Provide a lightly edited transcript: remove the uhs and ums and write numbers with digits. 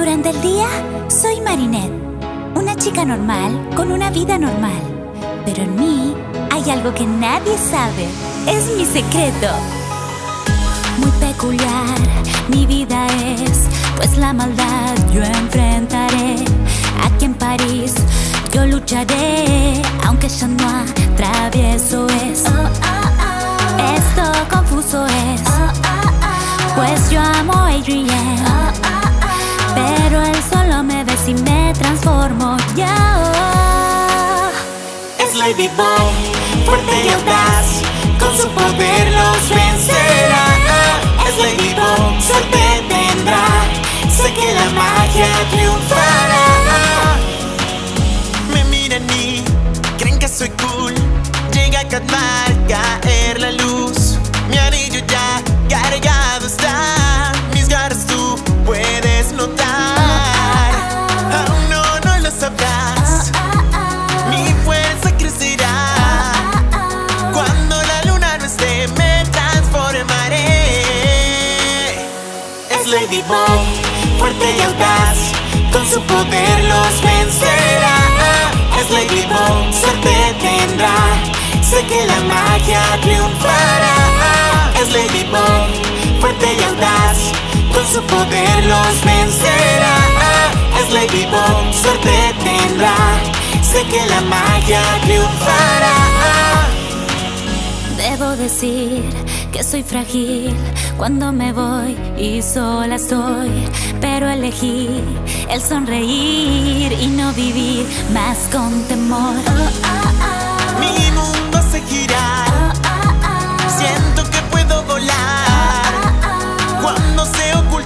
Durante el día, soy Marinette, una chica normal con una vida normal. Pero en mí hay algo que nadie sabe. Es mi secreto. Muy peculiar, mi vida es, pues la maldad yo enfrentaré. Aquí en París yo lucharé, aunque ya no atravieso es. Oh, oh, oh. Esto confuso es, oh, oh, oh. Pues yo amo a Adrienne. Oh, oh, oh. Pero él solo me ve si me transformo. Yo es Ladybug, fuerte y audaz, con su poder los vencerá. Es Ladybug, suerte tendrá, sé que la magia triunfará. Me miran y creen que soy cool, llega a Katmar, caer la luz. Mi anillo ya cargado está, mis garras tú puedes notar. Aún no lo sabrás, mi fuerza crecerá. Cuando la luna no esté me transformaré. Es Ladybug, fuerte y audaz, con su poder los vencerá. Es Ladybug, suerte tendrá, sé que la magia triunfará. Es Ladybug, fuerte y audaz, con su poder los vencerá. Es Ladybug, suerte tendrá, sé que la magia triunfará. Debo decir que soy frágil cuando me voy y sola estoy, pero elegí el sonreír y no vivir más con temor. Oh, oh, oh. Mi mundo se gira, oh, oh, oh. Siento que puedo volar, oh, oh, oh. Cuando se oculta